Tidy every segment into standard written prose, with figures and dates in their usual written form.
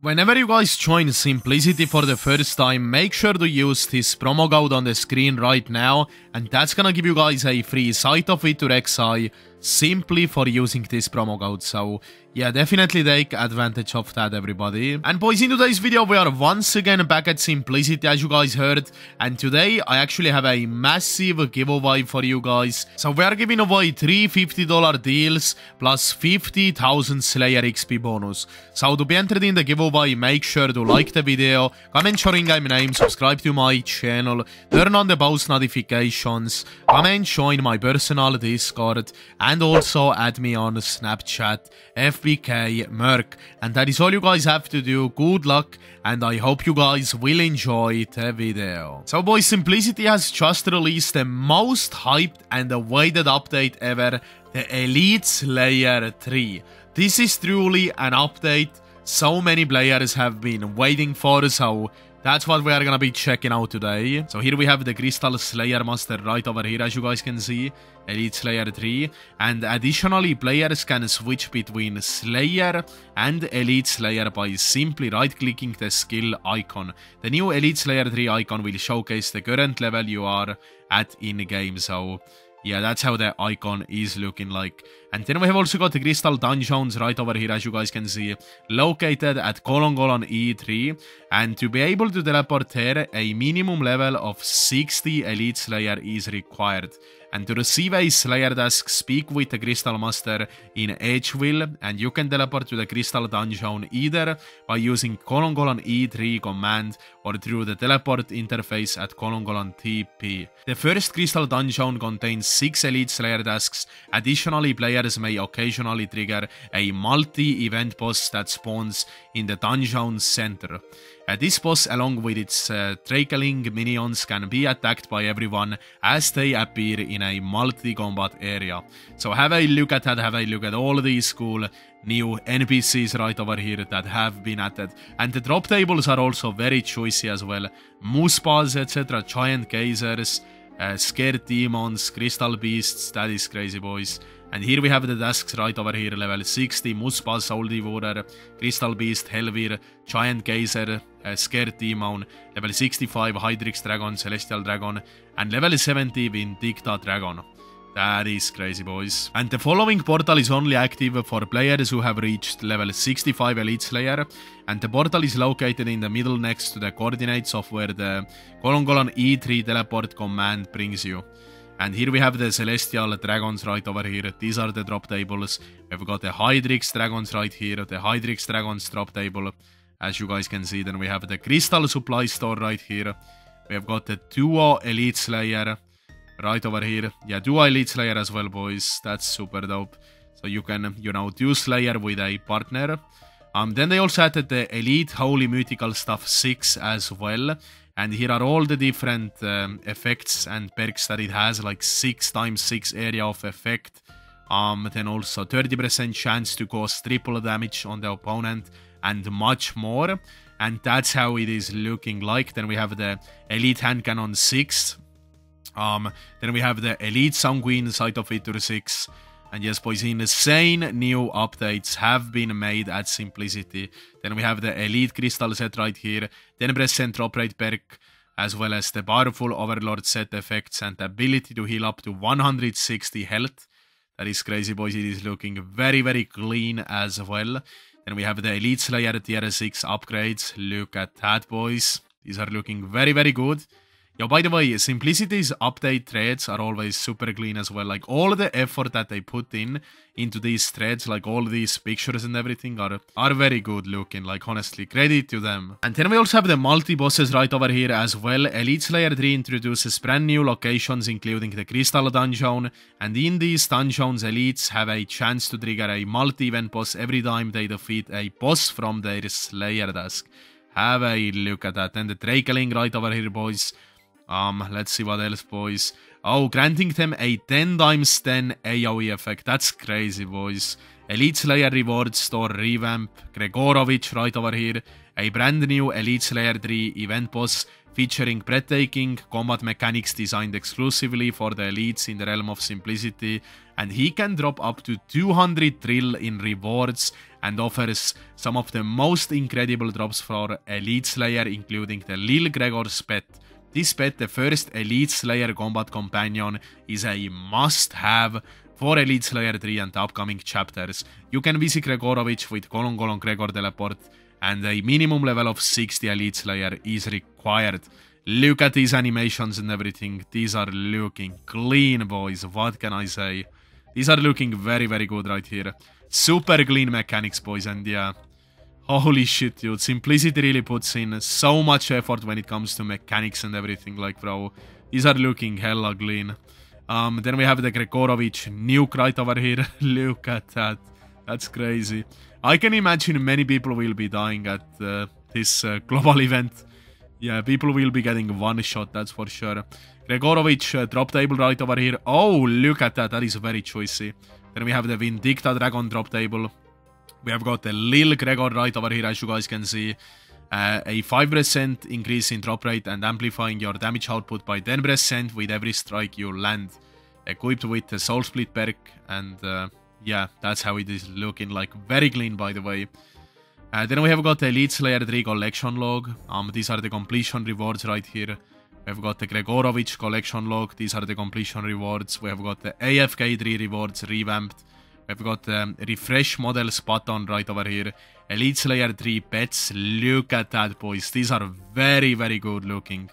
Whenever you guys join Simplicity for the first time, make sure to use this promo code on the screen right now, and that's gonna give you guys a free Scythe of Vitur XI simply for using this promo code. So yeah, definitely take advantage of that, everybody. And boys, in today's video we are once again back at Simplicity, as you guys heard, and today I actually have a massive giveaway for you guys. So we are giving away three $50 deals plus 50,000 Slayer XP bonus. So to be entered in the giveaway, make sure to like the video, comment your in-game name, subscribe to my channel, turn on the post notifications, come and join my personal Discord, and also add me on Snapchat, FPK Merk. And that is all you guys have to do. Good luck, and I hope you guys will enjoy the video. So boys, Simplicity has just released the most hyped and awaited update ever, the Elite Slayer 3. This is truly an update so many players have been waiting for, so that's what we are gonna be checking out today. So here we have the Crystal Slayer Master right over here, as you guys can see, Elite Slayer 3. And additionally, players can switch between Slayer and Elite Slayer by simply right-clicking the skill icon. The new Elite Slayer 3 icon will showcase the current level you are at in-game, so yeah, that's how the icon is looking like. And then we have also got the Crystal Dungeons right over here, as you guys can see, located at Colongolan E3. And to be able to teleport here, a minimum level of 60 Elite Slayer is required. And to receive a Slayer task, speak with the Crystal Master in Edgeville, and you can teleport to the Crystal Dungeon either by using Colongolan E3 command or through the teleport interface at Colongolan TP. The first Crystal Dungeon contains 6 Elite Slayer tasks. Additionally, players may occasionally trigger a multi-event boss that spawns in the dungeon center. This boss, along with its trackling minions, can be attacked by everyone as they appear in a multi-combat area. So have a look at that, have a look at all these cool new NPCs right over here that have been added. And the drop tables are also very choicy as well. Muspas, etc., Giant Geysers, Scared Demons, Crystal Beasts, that is crazy, boys. And here we have the tasks right over here, level 60, Muspa, Soul Devourer, Crystal Beast, Helvir, Giant Geyser, Scared Demon, level 65, Hydrix Dragon, Celestial Dragon, and level 70, Vindicta Dragon. That is crazy, boys. And the following portal is only active for players who have reached level 65 Elite Slayer. And the portal is located in the middle next to the coordinates of where the Colongolan E3 teleport command brings you. And here we have the Celestial Dragons right over here. These are the drop tables. We've got the Hydrix Dragons right here, the Hydrix Dragons drop table, as you guys can see. Then we have the Crystal Supply Store right here. We've got the Duo Elite Slayer right over here. Yeah, Duo Elite Slayer as well, boys. That's super dope. So you can, you know, do Slayer with a partner. Then they also added the Elite Holy Mythical Stuff 6 as well. And here are all the different effects and perks that it has, like 6x6 area of effect. Then also 30% chance to cause triple damage on the opponent and much more. And that's how it is looking like. Then we have the Elite Hand Cannon 6. Then we have the Elite Sanguine Scythe of Vitur 6. And yes, boys, insane new updates have been made at Simplicity. Then we have the Elite Crystal Set right here, 10% drop rate perk, as well as the powerful Overlord set effects and the ability to heal up to 160 health. That is crazy, boys. It is looking very, very clean as well. Then we have the Elite Slayer Tier 6 upgrades. Look at that, boys. These are looking very, very good. Yo, by the way, Simplicity's update threads are always super clean as well. Like, all the effort that they put in into these threads, like all these pictures and everything, are very good looking. Like, honestly, credit to them. And then we also have the multi-bosses right over here as well. Elite Slayer 3 introduces brand new locations, including the Crystal Dungeon. And in these dungeons, elites have a chance to trigger a multi-event boss every time they defeat a boss from their Slayer task. Have a look at that. And the Drakeling right over here, boys. Let's see what else, boys. Oh, granting them a 10x10 AoE effect. That's crazy, boys. Elite Slayer Reward Store Revamp. Gregorovich right over here. A brand new Elite Slayer 3 event boss featuring breathtaking combat mechanics designed exclusively for the elites in the realm of Simplicity. And he can drop up to 200 drill in rewards and offers some of the most incredible drops for Elite Slayer, including the Lil Gregor pet. This pet, the first Elite Slayer combat companion, is a must-have for Elite Slayer 3 and the upcoming chapters. You can visit Gregorovich with Colongolan Gregor teleport, and a minimum level of 60 Elite Slayer is required. Look at these animations and everything. These are looking clean, boys. What can I say? These are looking very, very good right here. Super clean mechanics, boys, and yeah. Holy shit, dude. Simplicity really puts in so much effort when it comes to mechanics and everything, like, bro. These are looking hella clean. Then we have the Gregorovich nuke right over here. Look at that. That's crazy. I can imagine many people will be dying at this global event. Yeah, people will be getting one shot, that's for sure. Gregorovich drop table right over here. Oh, look at that. That is very choicy. Then we have the Vindicta Dragon drop table. We have got the Lil Gregor right over here, as you guys can see. A 5% increase in drop rate and amplifying your damage output by 10% with every strike you land. Equipped with the Soul Split perk, and yeah, that's how it is looking like. Very clean, by the way. Then we have got the Elite Slayer 3 collection log. These are the completion rewards right here. We have got the Gregorovich collection log. These are the completion rewards. We have got the AFK 3 rewards revamped. We've got the refresh models button right over here. Elite Slayer 3 pets. Look at that, boys. These are very, very good looking.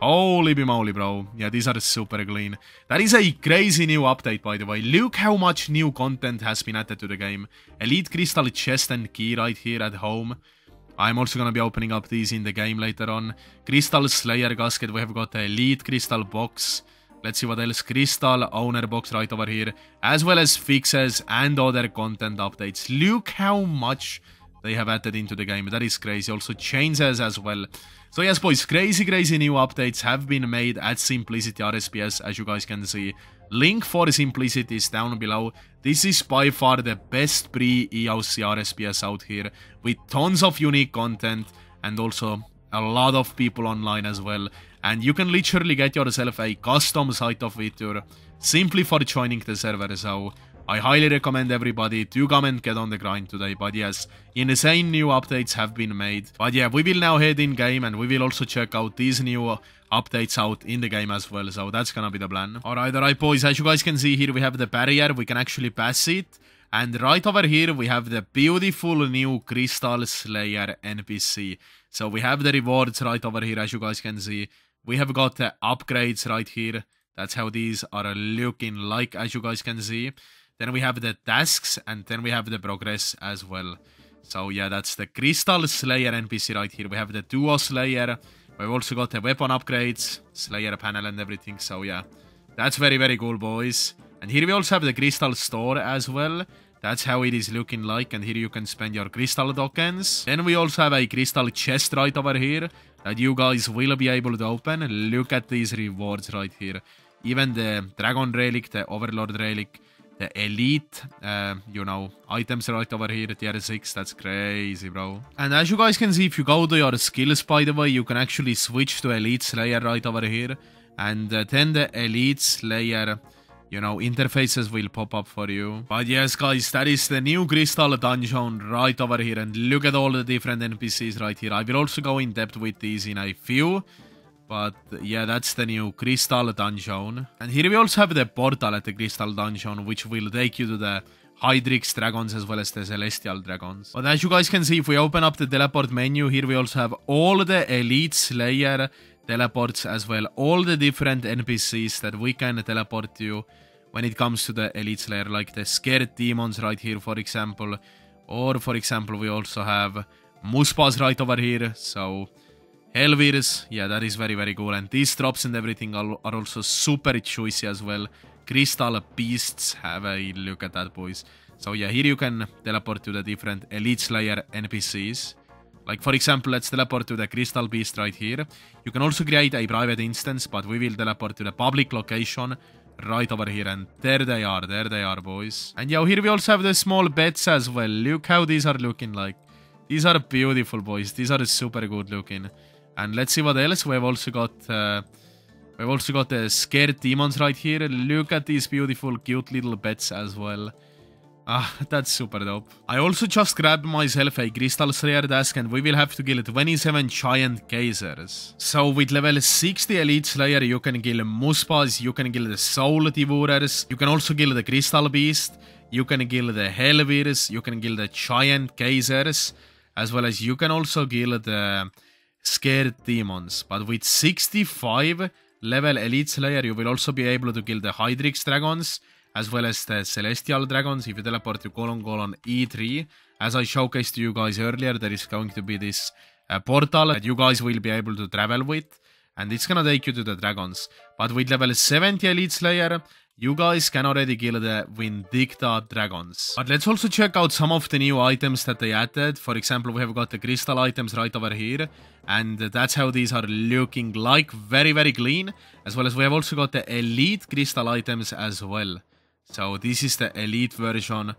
Holy moly, bro. Yeah, these are super clean. That is a crazy new update, by the way. Look how much new content has been added to the game. Elite Crystal Chest and Key right here at home. I'm also going to be opening up these in the game later on. Crystal Slayer Gasket. We have got the Elite Crystal Box. Let's see what else. Crystal Owner Box right over here. As well as fixes and other content updates. Look how much they have added into the game. That is crazy. Also changes as well. So yes, boys. Crazy, crazy new updates have been made at Simplicity RSPS, as you guys can see. Link for Simplicity is down below. This is by far the best pre-EOC RSPS out here. With tons of unique content and also a lot of people online as well. And you can literally get yourself a custom Scythe of Vitur simply for joining the server. So I highly recommend everybody to come and get on the grind today. But yes, insane new updates have been made. But yeah, we will now head in game and we will also check out these new updates out in the game as well. So that's gonna be the plan. All right, boys. As you guys can see here, we have the barrier. We can actually pass it. And right over here, we have the beautiful new Crystal Slayer NPC. So we have the rewards right over here, as you guys can see. We have got the upgrades right here. That's how these are looking like, as you guys can see. Then we have the tasks, and then we have the progress as well. So yeah, that's the Crystal Slayer NPC right here. We have the Duo Slayer. We've also got the weapon upgrades, Slayer panel and everything. So yeah, that's very, very cool, boys. And here we also have the Crystal Store as well. That's how it is looking like. And here you can spend your Crystal tokens. Then we also have a Crystal Chest right over here that you guys will be able to open. Look at these rewards right here. Even the Dragon Relic, the Overlord Relic, the Elite, items right over here, tier 6. That's crazy, bro. And as you guys can see, if you go to your skills, by the way, you can actually switch to Elite Slayer right over here. And then the Elite Slayer... interfaces will pop up for you. But yes, guys, that is the new Crystal Dungeon right over here. And look at all the different NPCs right here. I will also go in depth with these in a few. But yeah, that's the new Crystal Dungeon. And here we also have the portal at the Crystal Dungeon, which will take you to the Hydrix Dragons as well as the Celestial Dragons. But as you guys can see, if we open up the teleport menu, here we also have all the Elite Slayer teleports as well, all the different NPCs that we can teleport to when it comes to the Elite Slayer, like the Scared Demons right here, for example. Or, for example, we also have Muspas right over here, so Helvirs. Yeah, that is very, very cool. And these drops and everything are also super choicy as well. Crystal Beasts, have a look at that, boys. So yeah, here you can teleport to the different Elite Slayer NPCs. Like, for example, let's teleport to the Crystal Beast right here. You can also create a private instance, but we will teleport to the public location right over here. And there they are, boys. And yeah, here we also have the small beds as well. Look how these are looking like. These are beautiful, boys. These are super good looking. And let's see what else. We've also got the Scared Demons right here. Look at these beautiful, cute little beds as well. Ah, that's super dope. I also just grabbed myself a Crystal Slayer desk and we will have to kill 27 Giant Geysers. So with level 60 Elite Slayer you can kill Muspas, you can kill the Soul Devourers, you can also kill the Crystal Beast, you can kill the Hellwirs, you can kill the Giant Geysers, as well as you can also kill the Scared Demons. But with 65 level Elite Slayer you will also be able to kill the Hydrix Dragons, as well as the Celestial Dragons if you teleport to Colongolan E3. As I showcased to you guys earlier, there is going to be this portal that you guys will be able to travel with, and it's gonna take you to the dragons. But with level 70 Elite Slayer, you guys can already kill the Vindicta Dragons. But let's also check out some of the new items that they added. For example, we have got the crystal items right over here, and that's how these are looking like, very clean. As well as we have also got the Elite crystal items as well. So this is the Elite version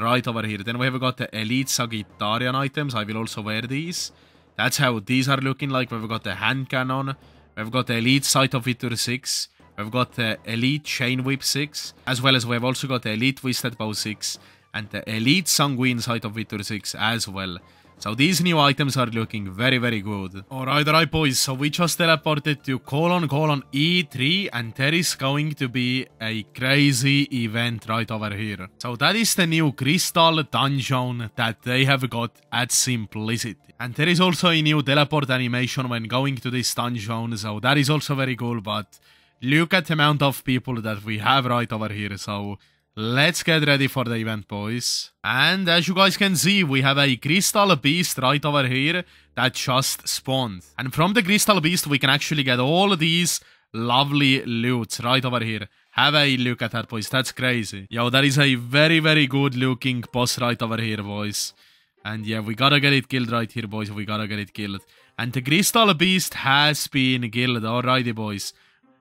right over here. Then we have got the Elite Sagittarian items. I will also wear these. That's how these are looking like. We've got the Hand Cannon. We've got the Elite Scythe of Vitur 6. We've got the Elite Chain Whip 6. As well as we've also got the Elite Twisted Bow 6. And the Elite Sanguine Scythe of Vitur 6 as well. So these new items are looking very good. Alright boys, so we just teleported to Colongolan E3 and there is going to be a crazy event right over here. So that is the new Crystal Dungeon that they have got at Simplicity. And there is also a new teleport animation when going to this dungeon, so that is also very cool, but look at the amount of people that we have right over here, so let's get ready for the event, boys. And as you guys can see, we have a Crystal Beast right over here that just spawned. And from the Crystal Beast, we can actually get all these lovely loots right over here. Have a look at that, boys. That's crazy. Yo, that is a very good looking boss right over here, boys. And yeah, we gotta get it killed right here, boys. We gotta get it killed. And the Crystal Beast has been killed. Alrighty, boys.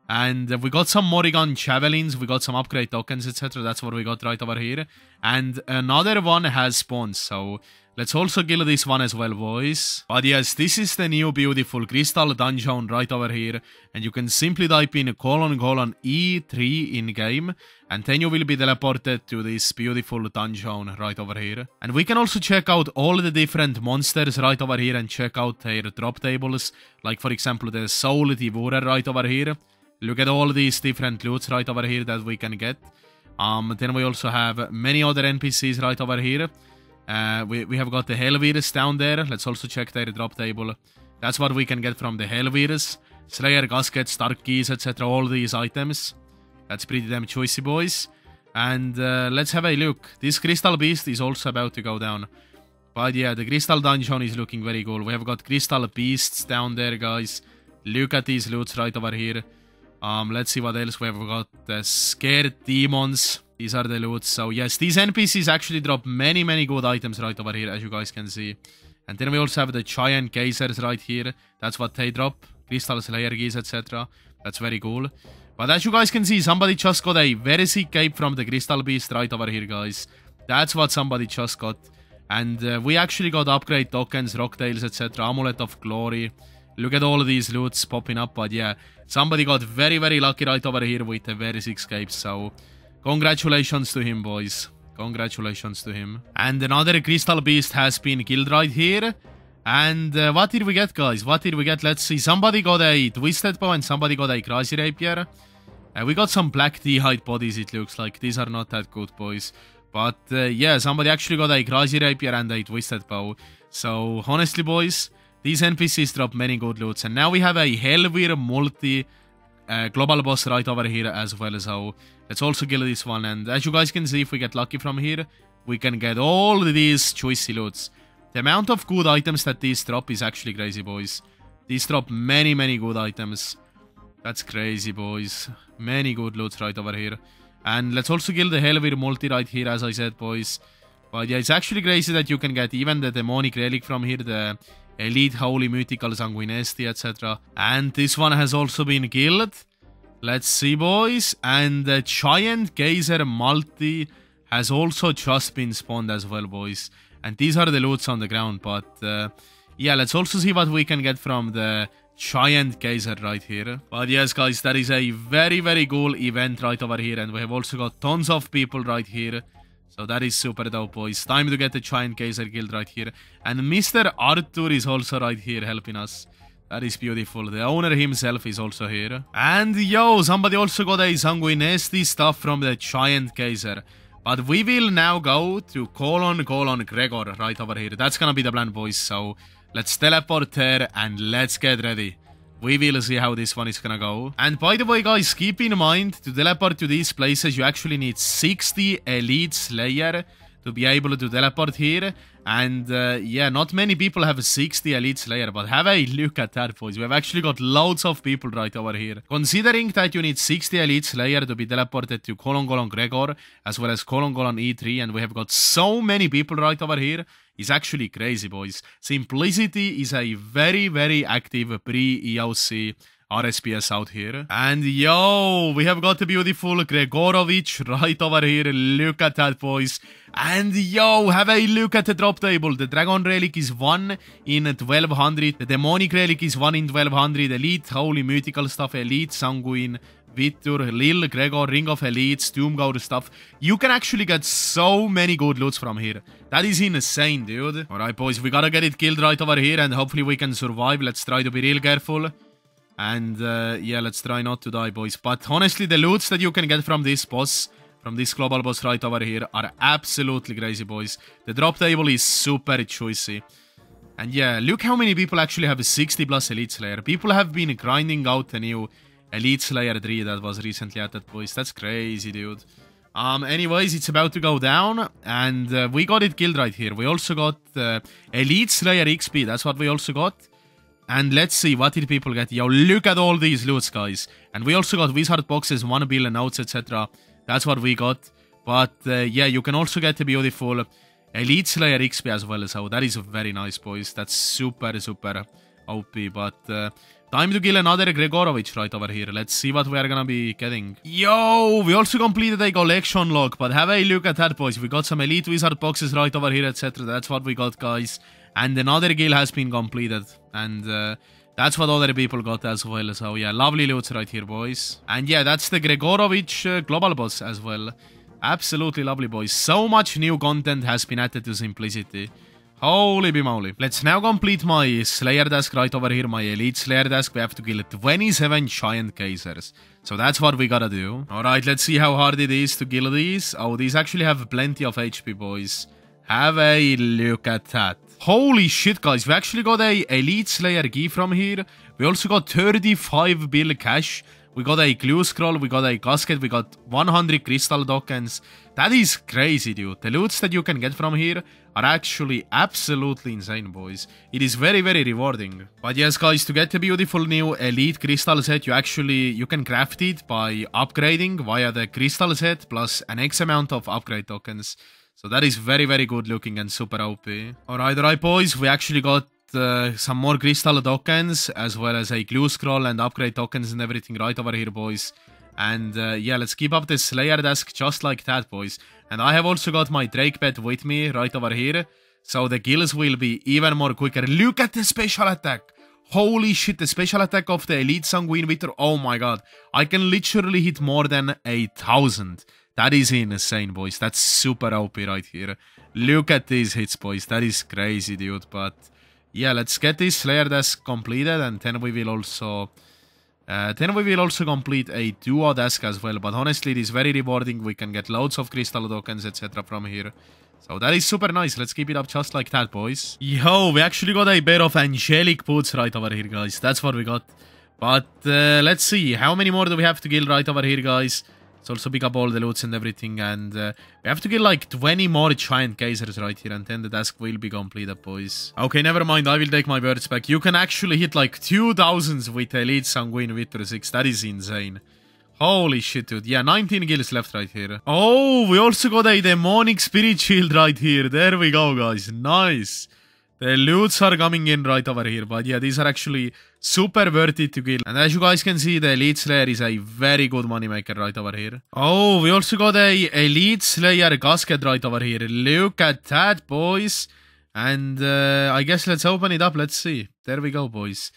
And we got some Morrigan Javelins, we got some upgrade tokens, etc. That's what we got right over here. And another one has spawned, so let's also kill this one as well, boys. But yes, this is the new beautiful Crystal Dungeon right over here. And you can simply type in Colongolan E3 in-game. And then you will be teleported to this beautiful dungeon right over here. And we can also check out all the different monsters right over here and check out their drop tables. Like for example, the Soul Devourer right over here. Look at all these different loots right over here that we can get. Then we also have many other NPCs right over here. We have got the Hellwirs down there. Let's also check their drop table. That's what we can get from the Hellwirs. Slayer Gaskets, Dark Keys, etc. All these items. That's pretty damn choicy, boys. And let's have a look. This Crystal Beast is also about to go down. But yeah, the Crystal Dungeon is looking very cool. We have got Crystal Beasts down there, guys. Look at these loots right over here. Let's see what else we have got. The Scared Demons. These are the loots. So yes, these NPCs actually drop many good items right over here, as you guys can see. And then we also have the Giant Geysers right here. That's what they drop. Crystal Slayer Geese, etc. That's very cool. But as you guys can see, somebody just got a very sick cape from the Crystal Beast right over here, guys. That's what somebody just got. And we actually got upgrade tokens, rocktails, etc. Amulet of Glory. Look at all of these loots popping up, but yeah, somebody got very lucky right over here with the very sick capes, so congratulations to him, boys. Congratulations to him. And another Crystal Beast has been killed right here. And what did we get, guys? What did we get? Let's see. Somebody got a Twisted Bow and somebody got a Grassy Rapier. We got some black Dehyde bodies, it looks like. These are not that good, boys. But yeah, somebody actually got a Grassy Rapier and a Twisted Bow. So honestly, boys, these NPCs drop many good loots. And now we have a Hellweir multi-global boss right over here as well. So let's also kill this one. And as you guys can see, if we get lucky from here, we can get all these juicy loots. The amount of good items that these drop is actually crazy, boys. These drop many good items. That's crazy, boys. Many good loots right over here. And let's also kill the Hellweir multi right here, as I said, boys. But yeah, it's actually crazy that you can get even the Demonic Relic from here, the Elite Holy Mythical Sanguinesti, etc. And this one has also been killed. Let's see, boys. And the Giant Geyser multi has also just been spawned as well, boys. And these are the loots on the ground. But yeah, let's also see what we can get from the Giant Geyser right here. But yes, guys, that is a very cool event right over here. And we have also got tons of people right here. So that is super dope, boys. Time to get the Giant Geyser guild right here. And Mr. Arthur is also right here helping us. That is beautiful. The owner himself is also here. And yo, somebody also got a Sanguinesti stuff from the Giant Geyser. But we will now go to Colongolan Gregor right over here. That's gonna be the plan, boys. So let's teleport there and let's get ready. We will see how this one is gonna go. And by the way, guys, keep in mind, to teleport to these places, you actually need 60 Elite Slayer to be able to teleport here. And yeah, not many people have a 60 Elite Slayer, but have a look at that, boys. We've actually got loads of people right over here. Considering that you need 60 Elite Slayer to be teleported to Colongolan Gregor, as well as Colongolan E3, and we have got so many people right over here, it's actually crazy, boys. Simplicity is a very, very active pre-EOC RSPS out here. And yo, we have got the beautiful Gregorovich right over here. Look at that, boys. And yo, have a look at the drop table. The Dragon Relic is 1 in 1200. The Demonic Relic is 1 in 1200. Elite Holy Mythical Stuff, Elite Sanguine Vitur, Lil Gregor, Ring of Elites, Tomb Guard stuff. You can actually get so many good loots from here. That is insane, dude. Alright, boys, we gotta get it killed right over here, and hopefully we can survive. Let's try to be real careful. And yeah, let's try not to die, boys. But honestly, the loots that you can get from this boss, from this global boss right over here, are absolutely crazy, boys. The drop table is super choicy. And yeah, look how many people actually have a 60 plus Elite Slayer. People have been grinding out the new Elite Slayer 3 that was recently added, boys. That's crazy, dude. Anyways, it's about to go down, and we got it killed right here. We also got Elite Slayer XP. That's what we also got. And let's see, what did people get? Yo, look at all these loots, guys. And we also got wizard boxes, 1 billion notes, etc. That's what we got. But yeah, you can also get the beautiful Elite Slayer XP as well. So that is very nice, boys. That's super, super OP. But time to kill another Gregorovich right over here. Let's see what we are gonna be getting. Yo, we also completed a collection log. But have a look at that, boys. We got some Elite wizard boxes right over here, etc. That's what we got, guys. And another guild has been completed. And that's what other people got as well. So yeah, lovely loots right here, boys. And yeah, that's the Gregorovich global boss as well. Absolutely lovely, boys. So much new content has been added to Simplicity. Holy bimoly. Let's now complete my Slayer desk right over here, my Elite Slayer desk. We have to kill 27 Giant Geysers. So that's what we gotta do. Alright, let's see how hard it is to kill these. Oh, these actually have plenty of HP, boys. Have a look at that. Holy shit, guys, we actually got a Elite Slayer key from here. We also got 35 bill cash. We got a glue scroll, we got a casket, we got 100 crystal tokens. That is crazy, dude. The loots that you can get from here are actually absolutely insane, boys. It is very, very rewarding. But yes, guys, to get the beautiful new Elite Crystal Set, you can craft it by upgrading via the Crystal Set plus an X amount of upgrade tokens. So that is very, very good looking and super OP. Alright, boys, we actually got some more crystal tokens, as well as a glue scroll and upgrade tokens and everything right over here, boys. And yeah, let's keep up the Slayer desk just like that, boys. And I have also got my Drake pet with me right over here. So the kills will be even more quicker. Look at the special attack. Holy shit, the special attack of the Elite Sanguine Vitur. Oh my god. I can literally hit more than 1,000. That is insane, boys. That's super OP right here. Look at these hits, boys. That is crazy, dude. But yeah, let's get this Slayer desk completed, and then we will also complete a duo desk as well. But honestly, it is very rewarding. We can get loads of crystal tokens, etc. from here. So that is super nice. Let's keep it up just like that, boys. Yo, we actually got a pair of Angelic Boots right over here, guys. That's what we got. But let's see, how many more do we have to kill right over here, guys? Let's also pick up all the loots and everything, and we have to get like 20 more Giant Geysers right here, and then the task will be completed, boys. Okay, never mind, I will take my words back. You can actually hit like 2,000 with Elite Sanguine Vitur 6. That is insane. Holy shit, dude. Yeah, 19 kills left right here. Oh, we also got a Demonic Spirit Shield right here. There we go, guys. Nice. The loots are coming in right over here, but yeah, these are actually super worth it to kill. And as you guys can see, the Elite Slayer is a very good moneymaker right over here. Oh, we also got a Elite Slayer casket right over here. Look at that, boys. And I guess let's open it up. Let's see. There we go, boys.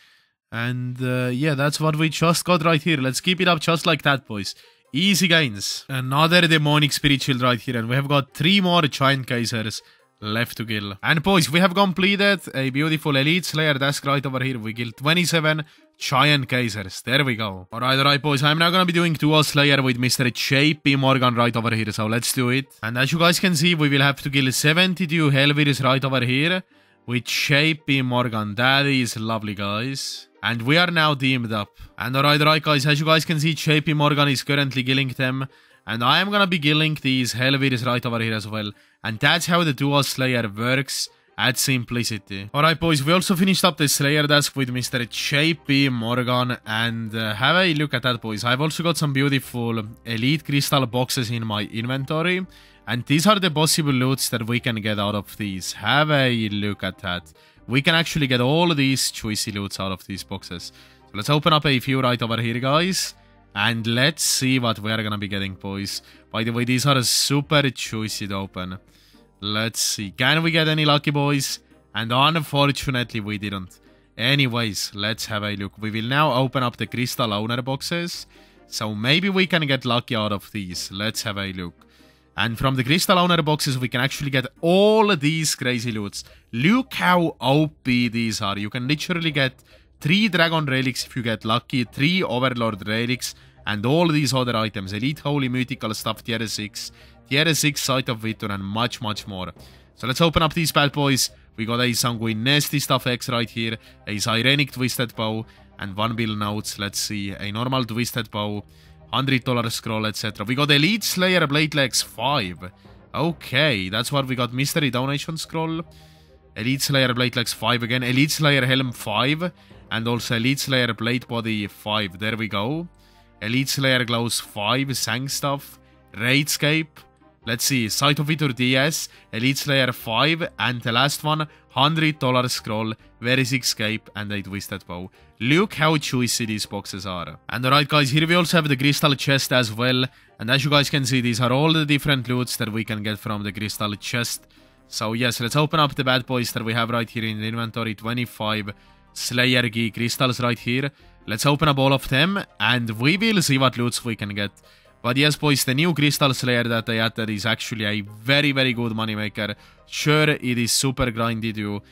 And yeah, that's what we just got right here. Let's keep it up just like that, boys. Easy gains. Another Demonic Spirit Shield right here. And we have got 3 more Giant Geysers left to kill. And boys, we have completed a beautiful Elite Slayer task right over here. We killed 27 Giant Geysers. There we go. Alright boys, I'm now gonna be doing duo Slayer with Mr. JP Morgan right over here. So let's do it. And as you guys can see, we will have to kill 72 Helvirs right over here with JP Morgan. That is lovely, guys. And we are now teamed up. And alright guys, as you guys can see, JP Morgan is currently killing them. And I am gonna be killing these Helvirs right over here as well. And that's how the duo Slayer works at Simplicity. Alright boys, we also finished up the Slayer task with Mr. JP Morgan. And have a look at that, boys. I've also got some beautiful Elite Crystal boxes in my inventory. And these are the possible loots that we can get out of these. Have a look at that. We can actually get all of these juicy loots out of these boxes. So let's open up a few right over here, guys. And let's see what we are gonna be getting, boys. By the way, these are super juicy to open. Let's see. Can we get any lucky, boys? And unfortunately, we didn't. Anyways, let's have a look. We will now open up the Crystal Owner boxes. So maybe we can get lucky out of these. Let's have a look. And from the Crystal Owner boxes, we can actually get all of these crazy loots. Look how OP these are. You can literally get 3 Dragon Relics if you get lucky, 3 Overlord Relics, and all these other items. Elite Holy Mythical Stuff, Tier 6, Tier 6 Scythe of Vitur, and much, much more. So let's open up these bad boys. We got a Sanguinesti Stuff X right here, a Sirenic Twisted Bow, and 1 bill notes. Let's see, a normal Twisted Bow, $100 scroll, etc. We got Elite Slayer Blade Legs 5. Okay, that's what we got. Mystery Donation Scroll. Elite Slayer Blade Legs 5 again. Elite Slayer Helm 5. And also Elite Slayer Blade Body 5. There we go. Elite Slayer Glows 5. Sang Stuff. Raidscape. Let's see. Scythe of Vitur DS. Elite Slayer 5. And the last one. $100 scroll. Very sick scape. And a Twisted Bow. Look how juicy these boxes are. And alright guys, here we also have the Crystal Chest as well. And as you guys can see, these are all the different loots that we can get from the Crystal Chest. So yes, let's open up the bad boys that we have right here in the inventory. 25 Slayer Key Crystals right here. Let's open up all of them and we will see what loots we can get. But yes boys, the new Crystal Slayer that they added is actually a very, very good moneymaker. Sure, it is super grindy to,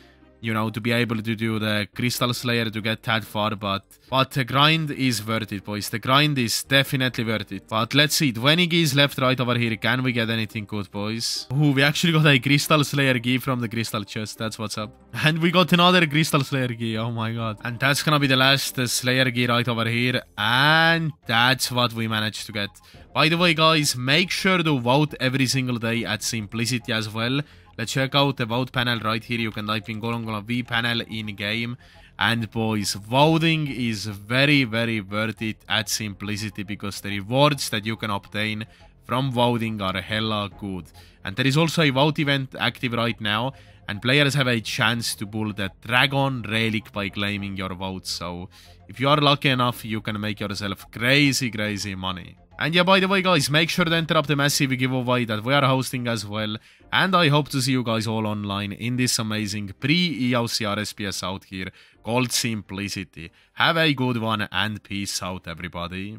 you know, to be able to do the Crystal Slayer to get that far, but the grind is worth it, boys. The grind is definitely worth it. But let's see, 20 keys left right over here. Can we get anything good, boys? Ooh, we actually got a Crystal Slayer key from the Crystal Chest. That's what's up. And we got another Crystal Slayer key. Oh my god. And that's gonna be the last Slayer key right over here. And that's what we managed to get. By the way, guys, make sure to vote every single day at Simplicity as well. Let's check out the vote panel right here. You can type in Colongolan V panel in game. And boys, voting is very, very worth it at Simplicity because the rewards that you can obtain from voting are hella good. And there is also a vote event active right now. And players have a chance to pull the Dragon Relic by claiming your vote. So if you are lucky enough, you can make yourself crazy, crazy money. And yeah, by the way, guys, make sure to enter up the massive giveaway that we are hosting as well. And I hope to see you guys all online in this amazing pre-EOC RSPS out here called Simplicity. Have a good one and peace out, everybody.